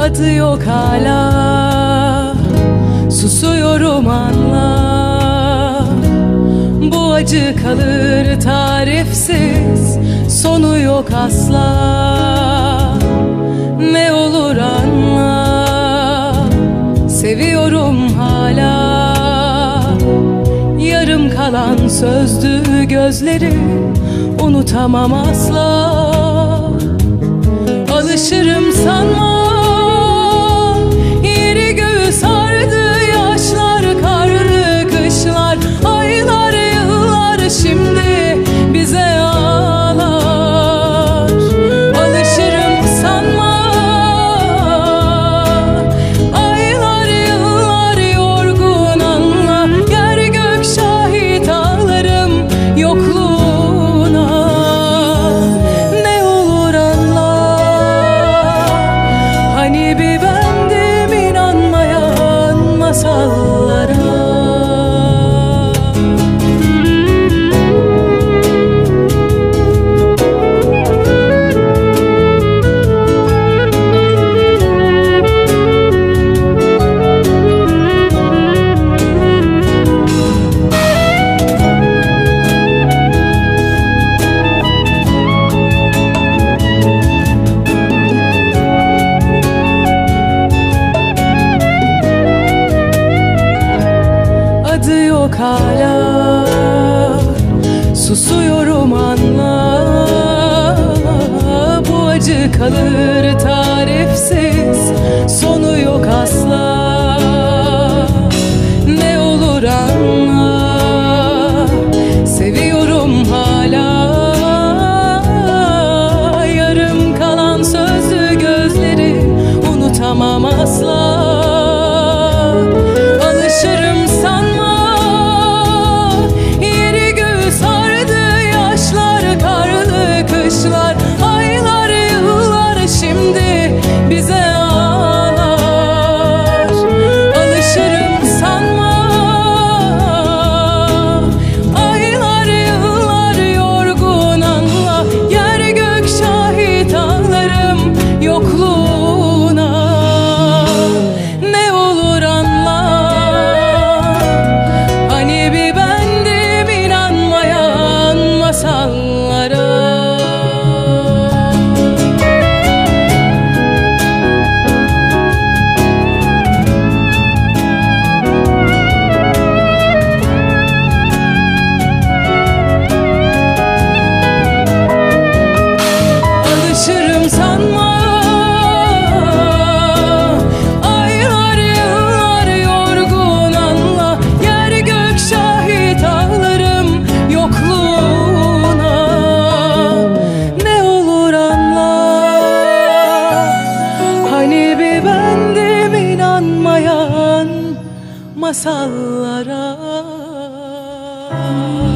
adı yok hala. Susuyorum anla, bu acı kalır tarifsiz, sonu yok asla. Ne olur anla, seviyorum hala. Yarım kalan sözdü gözleri, unutamam asla. Alışırım sanma, yeri göğü sardı. Yaşlar, karlı kışlar, aylar, yıllar şimdi bize ağlar. Alışırım sanma, aylar, yıllar yorgun anla. Yer gök şahit ağlarım yokluğu. Adı yok hala, susuyorum anla. Bu acı kalır tarifsiz, sonu yok asla. Ne olur anla, seviyorum hala. Yarım kalan sözlü gözleri, unutamam asla. Alışırım sanma, bendim inanmayan masallara.